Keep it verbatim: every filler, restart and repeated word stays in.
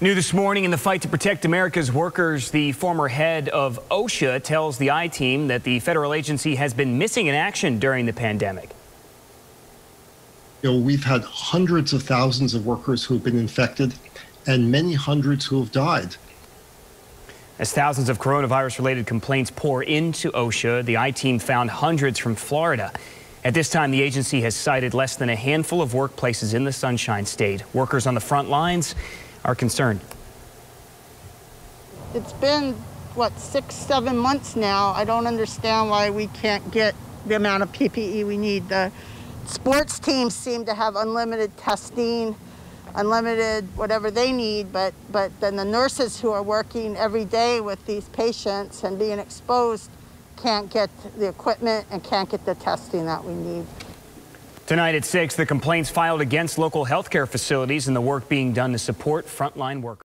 New this morning in the fight to protect America's workers, the former head of OSHA tells the I-Team that the federal agency has been missing in action during the pandemic. You know, we've had hundreds of thousands of workers who have been infected and many hundreds who have died. As thousands of coronavirus-related complaints pour into OSHA, the I-Team found hundreds from Florida. At this time, the agency has cited less than a handful of workplaces in the Sunshine State. Workers on the front lines are concerned. It's been, what, six, seven months now. I don't understand why we can't get the amount of P P E we need. The sports teams seem to have unlimited testing, unlimited whatever they need, but, but then the nurses who are working every day with these patients and being exposed can't get the equipment and can't get the testing that we need. Tonight at six, the complaints filed against local healthcare facilities and the work being done to support frontline workers.